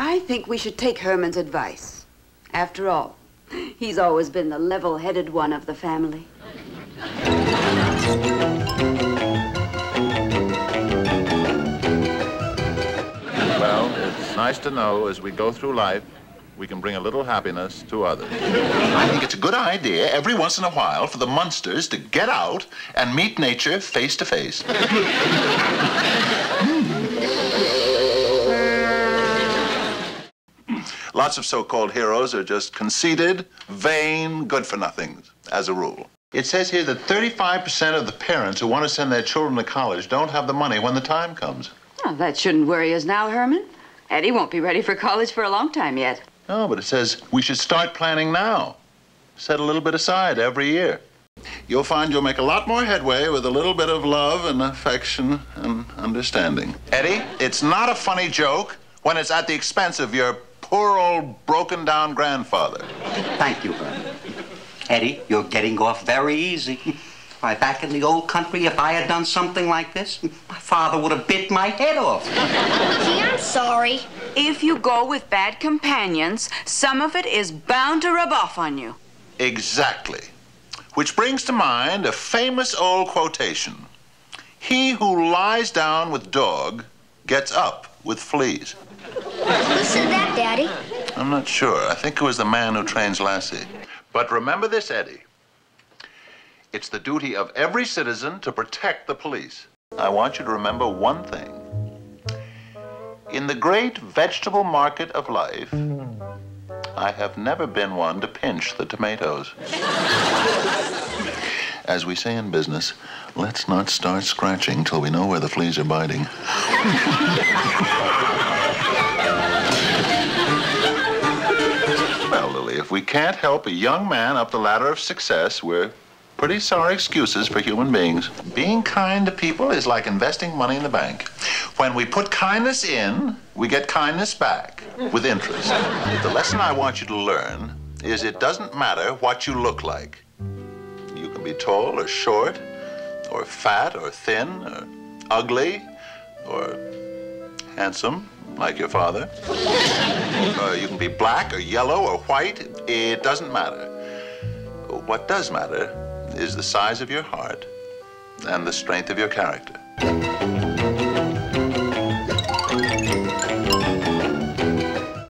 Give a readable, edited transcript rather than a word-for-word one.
I think we should take Herman's advice. After all, he's always been the level-headed one of the family. Well, it's nice to know as we go through life, we can bring a little happiness to others. I think it's a good idea every once in a while for the Munsters to get out and meet nature face to face. Lots of so-called heroes are just conceited, vain, good-for-nothings, as a rule. It says here that 35% of the parents who want to send their children to college don't have the money when the time comes. Well, that shouldn't worry us now, Herman. Eddie won't be ready for college for a long time yet. No, but it says we should start planning now. Set a little bit aside every year. You'll find you'll make a lot more headway with a little bit of love and affection and understanding. Eddie, it's not a funny joke when it's at the expense of your poor old broken-down grandfather. Thank you, Herman. Eddie, you're getting off very easy. Why, back in the old country, if I had done something like this, my father would have bit my head off. Gee, I'm sorry. If you go with bad companions, some of it is bound to rub off on you. Exactly. Which brings to mind a famous old quotation. He who lies down with dog gets up with fleas. Who said that, Daddy? I'm not sure. I think it was the man who trains Lassie. But remember this, Eddie. It's the duty of every citizen to protect the police. I want you to remember one thing. In the great vegetable market of life, I have never been one to pinch the tomatoes. As we say in business, let's not start scratching till we know where the fleas are biting. Well, Lily, if we can't help a young man up the ladder of success, we're pretty sorry excuses for human beings. Being kind to people is like investing money in the bank. When we put kindness in, we get kindness back with interest. The lesson I want you to learn is it doesn't matter what you look like. You can be tall or short, or fat or thin, or ugly, or handsome, like your father. Or you can be black or yellow or white. It doesn't matter. What does matter is the size of your heart and the strength of your character.